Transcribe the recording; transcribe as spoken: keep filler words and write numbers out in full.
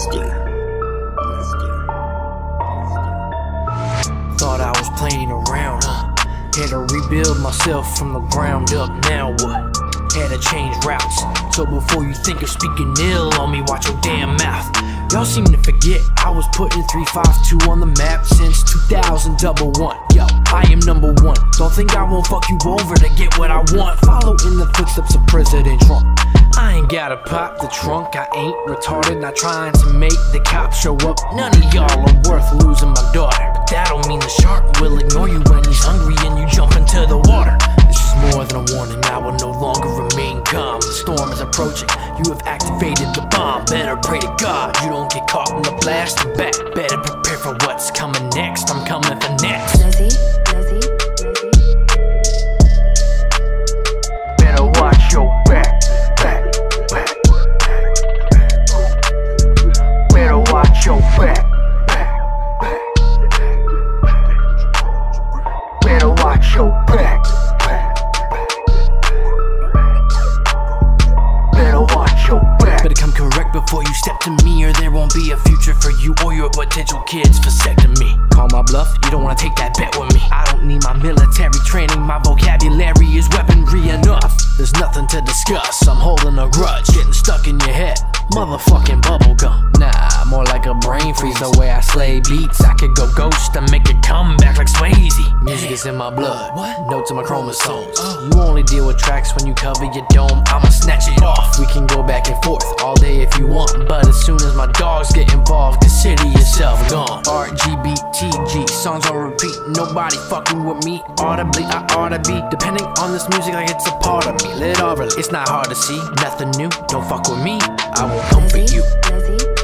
Let's go. Let's go. Thought I was playing around, huh? Had to rebuild myself from the ground up, now what? Had to change routes, so before you think of speaking ill on me, watch your damn mouth. Y'all seem to forget I was putting three five two on the map since two thousand one. Yo, I am number one. Don't think I won't fuck you over to get what I want. Follow in the footsteps of President Trump. I ain't gotta pop the trunk, I ain't retarded, not trying to make the cops show up. None of y'all are worth losing my daughter, but that don't mean the shark will ignore you when he's hungry and you jump into the water. This is more than a warning, I will no longer remain calm. The storm is approaching, you have activated the bomb. Better pray to God you don't get caught in the blast and back. Better prepare for what's coming next, I'm coming for next. Lizzie, Lizzie, Lizzie. Better watch your back. Watch your back. Better watch your back. Better watch your back. Better come correct before you step to me, or there won't be a future for you or your potential kids vasectomy me. Call my bluff, you don't wanna take that bet with me. I don't need my military training, my vocabulary is weaponry enough. There's nothing to discuss, I'm holding a grudge, getting stuck in your head, motherfucking bubblegum. Nah, more like a brain freeze, the way I slay beats. I could go ghost and make it come back like Swayze. Music is in my blood, notes in my chromosomes. You only deal with tracks when you cover your dome, I'ma snatch it off. We can go back and forth all day if you want, but as soon as my dogs get involved, consider yourself gone. R G B T G, songs on repeat, nobody fucking with me. Audibly, I oughta be depending on this music like it's a part of me. Literally, it's not hard to see, nothing new, don't fuck with me, I won't comfort you.